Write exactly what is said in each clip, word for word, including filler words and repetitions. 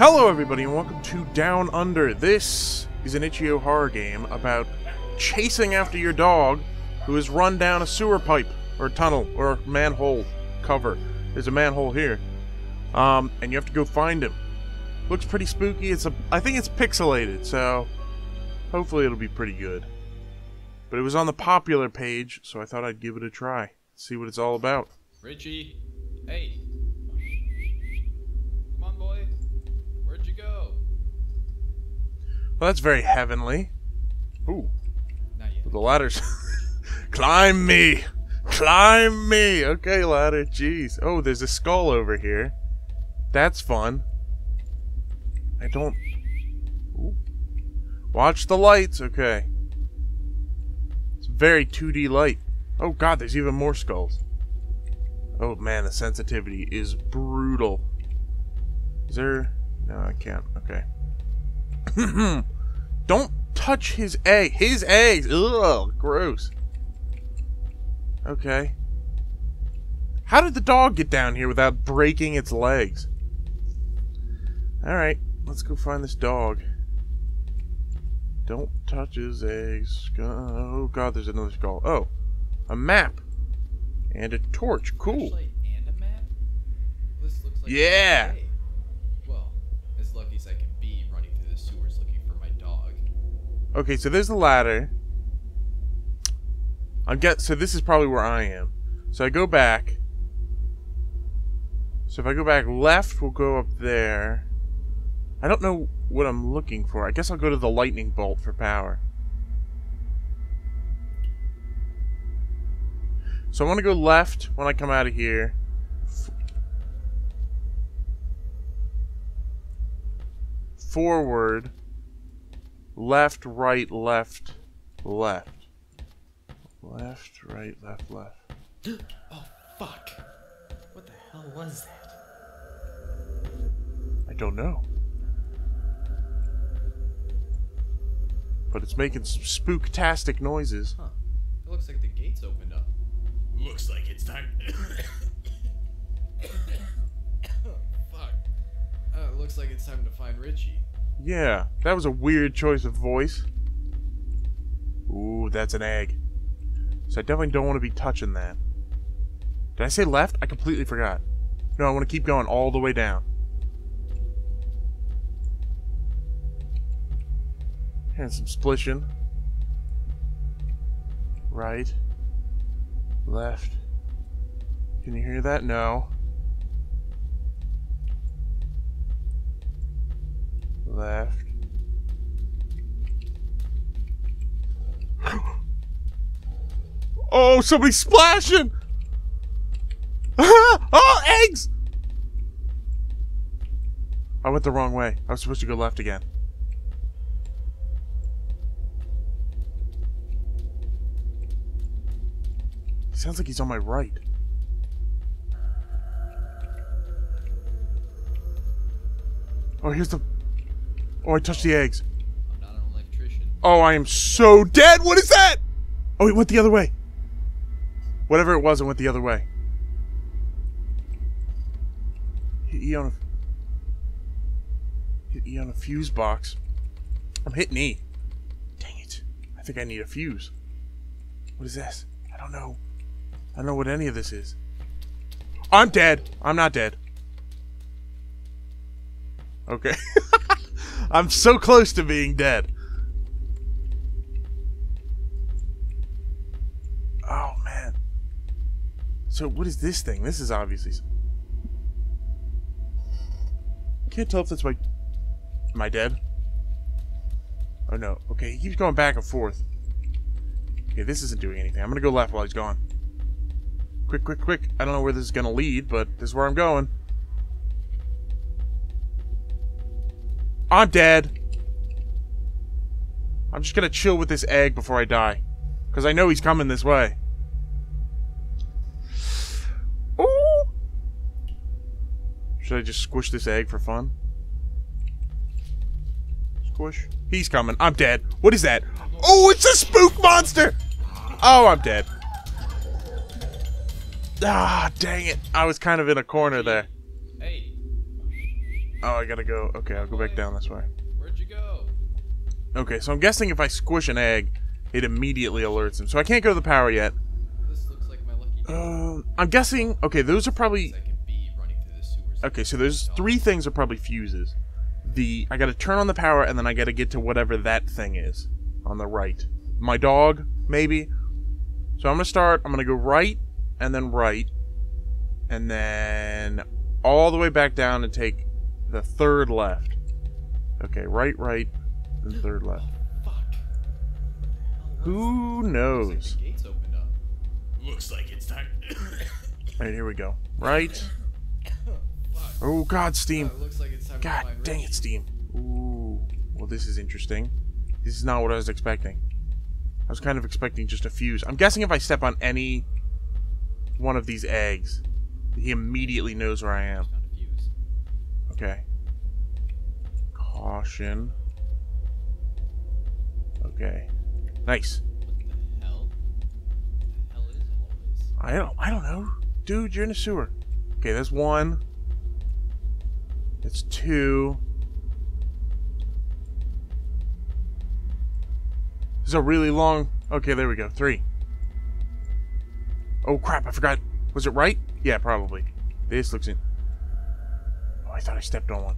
Hello everybody and welcome to Down Under. This is an itch dot i o horror game about chasing after your dog who has run down a sewer pipe, or tunnel, or manhole cover. There's a manhole here. Um, and you have to go find him. Looks pretty spooky. It's a, I think it's pixelated, so hopefully it'll be pretty good. But it was on the popular page, so I thought I'd give it a try. See what it's all about. Ritchie, hey. Well, that's very heavenly. Ooh. The ladder's... Climb me! Climb me! Okay, ladder. Jeez. Oh, there's a skull over here. That's fun. I don't... Ooh. Watch the lights. Okay. It's very two D light. Oh, God, there's even more skulls. Oh, man, the sensitivity is brutal. Is there... No, I can't. Okay. Don't touch his egg. His eggs. Ugh, gross. Okay. How did the dog get down here without breaking its legs? Alright, let's go find this dog. Don't touch his eggs. Oh god, there's another skull. Oh, a map. And a torch. Cool. Actually, and a map? This looks like yeah! Okay, so there's the ladder. I get so this is probably where I am. So I go back. So if I go back left, we'll go up there. I don't know what I'm looking for. I guess I'll go to the lightning bolt for power. So I want to go left when I come out of here. F- forward. Left, right, left, left. Left, right, left, left. Oh, fuck. What the hell was that? I don't know. But it's making some spooktastic noises. Huh. It looks like the gates opened up. Looks like it's time. Fuck. Uh, looks like it's time to find Ritchie. Yeah, that was a weird choice of voice. Ooh, that's an egg. So I definitely don't want to be touching that. Did I say left? I completely forgot. No, I want to keep going all the way down. And some splishing. Right. Left. Can you hear that? No. Left. Oh, somebody's splashing! Oh, eggs! I went the wrong way. I was supposed to go left again. Sounds like he's on my right. Oh, here's the... Oh, I touched the eggs. I'm not an electrician. Oh, I am so dead. What is that? Oh, it went the other way. Whatever it was, it went the other way. Hit E on a, hit E on a fuse box. I'm hitting E. Dang it. I think I need a fuse. What is this? I don't know. I don't know what any of this is. I'm dead. I'm not dead. Okay. I'm so close to being dead. Oh, man. So what is this thing? This is obviously... Can't tell if that's my... Am I dead? Oh, no. Okay, he keeps going back and forth. Okay, this isn't doing anything. I'm gonna go left while he's gone. Quick, quick, quick. I don't know where this is gonna lead, but this is where I'm going. I'm dead. I'm just gonna chill with this egg before I die. Because I know he's coming this way. Ooh. Should I just squish this egg for fun? Squish. He's coming. I'm dead. What is that? Oh, it's a spook monster! Oh, I'm dead. Ah, dang it. I was kind of in a corner there. Hey. Oh, I gotta go. Okay, I'll go back down this way. Where'd you go? Okay, so I'm guessing if I squish an egg, it immediately alerts him. So I can't go to the power yet. This looks like my lucky day. Um, I'm guessing. Okay, those are probably. Okay, so those three things are probably fuses. The I gotta turn on the power, and then I gotta get to whatever that thing is on the right. My dog, maybe. So I'm gonna start. I'm gonna go right, and then right, and then all the way back down and take the third left. Okay, right, right, then third left. Oh, fuck. Who knows? Looks like the gates opened up. Looks like it's time. Alright, here we go. Right. Oh God, Steam. Oh, looks like it's time God to dang it, Steam. Ooh. Well, this is interesting. This is not what I was expecting. I was kind of expecting just a fuse. I'm guessing if I step on any one of these eggs, he immediately knows where I am. Okay. Caution. Okay. Nice. What the hell? What the hell is all this? I don't. I don't know, dude. You're in a sewer. Okay, there's one. It's two. This is a really long... Okay, there we go. Three. Oh, crap. I forgot. Was it right? Yeah, probably. This looks in... Oh, I thought I stepped on one.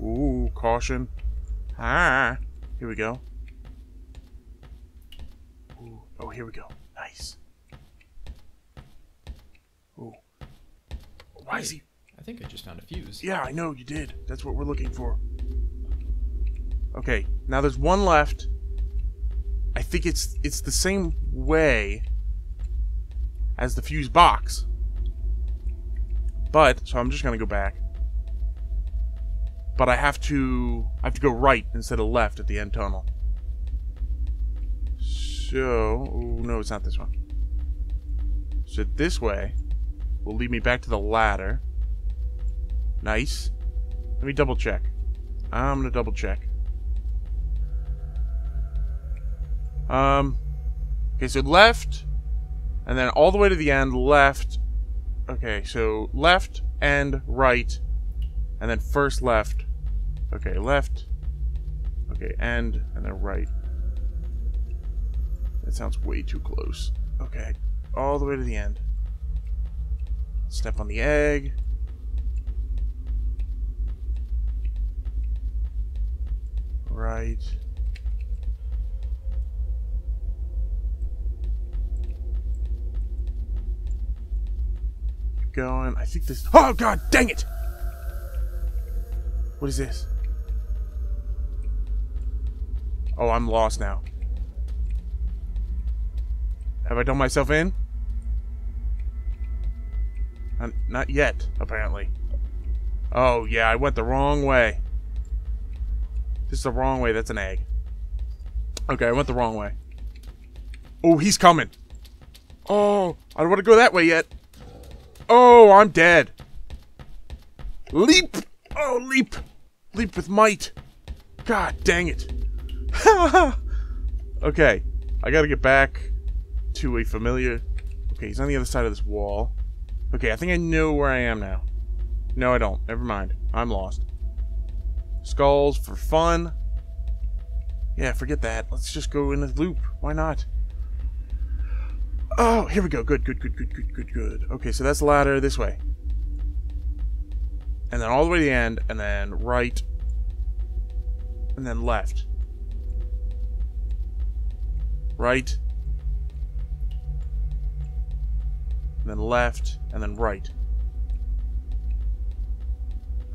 Ooh, caution. Ah. Here we go. Ooh. Oh, here we go. Nice. Ooh. Why is he... I think I just found a fuse. Yeah, I know you did. That's what we're looking for. Okay, now there's one left. I think it's it's the same way as the fuse box. But so I'm just gonna go back. But I have to I have to go right instead of left at the end tunnel. So oh no, it's not this one. So this way will lead me back to the ladder. Nice. Let me double check. I'm gonna double check. Um. Okay, so left, and then all the way to the end, left. Okay, so left and right, and then first left. Okay, left. Okay, and and then right. That sounds way too close. Okay, all the way to the end. Step on the egg. Right. Keep going. I think this. Oh God, dang it! What is this? Oh, I'm lost now. Have I done myself in? I'm not yet, apparently. Oh yeah, I went the wrong way. This is the wrong way. That's an egg. Okay, I went the wrong way. Oh, he's coming. Oh, I don't want to go that way yet. Oh, I'm dead. Leap. Oh, leap. Leap with might. God dang it. Okay, I got to get back to a familiar... Okay, he's on the other side of this wall. Okay, I think I know where I am now. No, I don't. Never mind. I'm lost. Skulls for fun. Yeah, forget that. Let's just go in a loop. Why not? Oh, here we go. Good, good, good, good, good, good, good. Okay, so that's the ladder this way. And then all the way to the end, and then right, and then left. Right. And then left, and then right.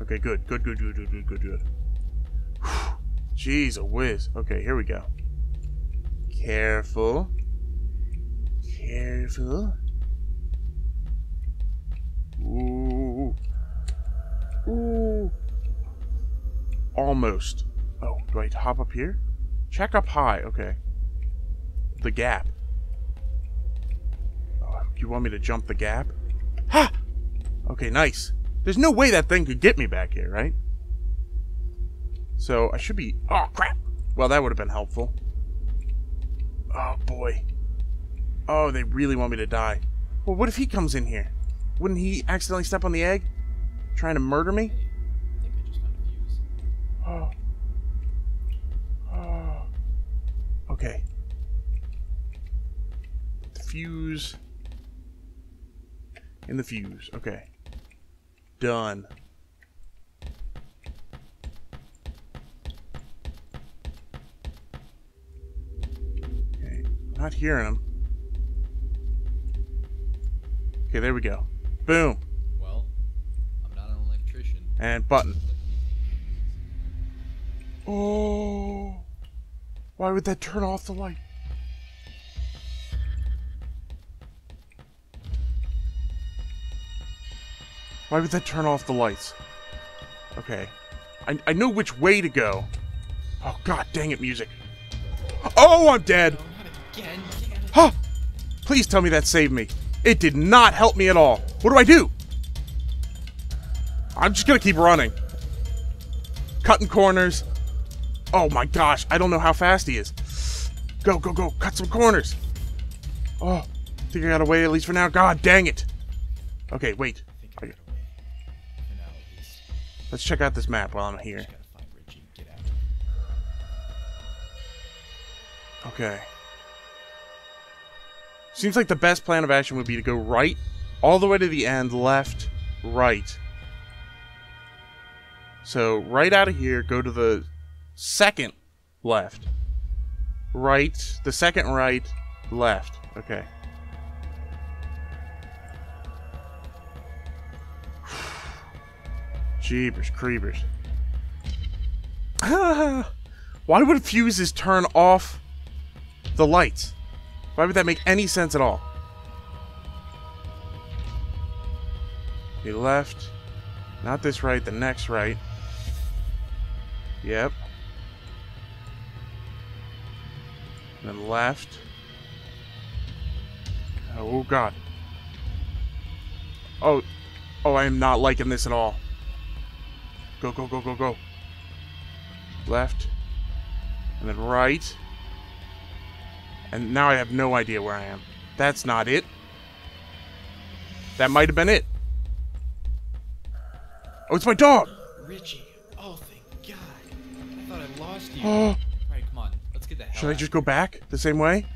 Okay, good, good, good, good, good, good, good, good. Jeez, a whiz. Okay, here we go. Careful. Careful. Ooh. Ooh. Almost. Oh, do I hop up here? Check up high. Okay. The gap. Oh, you want me to jump the gap? Ha! Okay, nice. There's no way that thing could get me back here, right? So, I should be... Oh, crap! Well, that would have been helpful. Oh, boy. Oh, they really want me to die. Well, what if he comes in here? Wouldn't he accidentally step on the egg? Trying to murder me? Hey, I think I just found Oh. Oh. Okay. The fuse. And the fuse. Okay. Done. Okay. Not hearing him. Okay, there we go. Boom. Well, I'm not an electrician. And button. Oh. Why would that turn off the light? Why would that turn off the lights? Okay. I, I know which way to go. Oh, god dang it, music. Oh, I'm dead! No, not again. Huh! Please tell me that saved me. It did not help me at all. What do I do? I'm just gonna keep running. Cutting corners. Oh my gosh, I don't know how fast he is. Go, go, go, cut some corners. Oh, I think I got away at least for now. God dang it. Okay, wait. Let's check out this map while I'm here. Okay. Seems like the best plan of action would be to go right, all the way to the end, left, right. So, right out of here, go to the second left. Right, the second right, left. Okay. Jeepers creepers. Ah, why would fuses turn off the lights? Why would that make any sense at all? Okay, left. Not this right, the next right. Yep. And then left. Oh, God. Oh, oh, I am not liking this at all. Go, go, go, go, go. Left. And then right. And now I have no idea where I am. That's not it. That might have been it. Oh, it's my dog! Ritchie. Oh, thank God. I thought I lost you. Oh. Alright, come on. Let's get the hell out. Should I just go back the same way?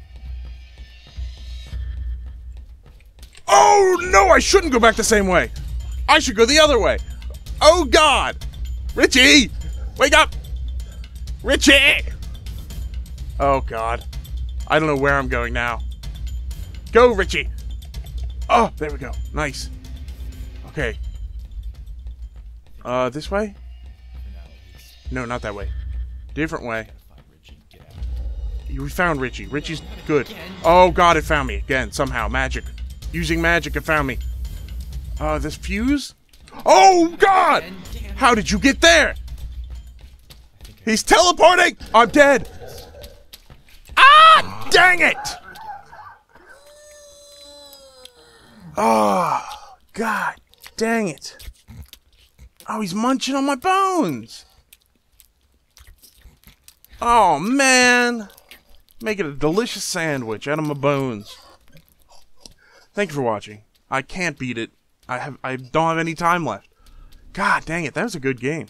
Oh, no! I shouldn't go back the same way! I should go the other way! Oh, God! Ritchie! Wake up! Ritchie! Oh, God. I don't know where I'm going now. Go, Ritchie! Oh, there we go. Nice. Okay. Uh, this way? No, not that way. Different way. We found Ritchie. Ritchie's good. Oh, God, it found me again, somehow. Magic. Using magic, it found me. Uh, this fuse? Oh, God! How did you get there? He's teleporting! I'm dead! Ah! Dang it! Oh, God dang it. Oh, he's munching on my bones! Oh, man! Making a delicious sandwich out of my bones. Thank you for watching. I can't beat it. I have I don't have any time left. God dang it, that was a good game.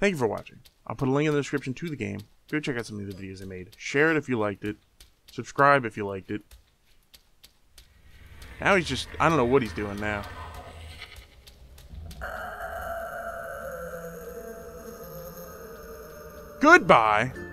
Thank you for watching. I'll put a link in the description to the game. Go check out some of the videos I made. Share it if you liked it. Subscribe if you liked it. Now he's just I don't know what he's doing now. Goodbye.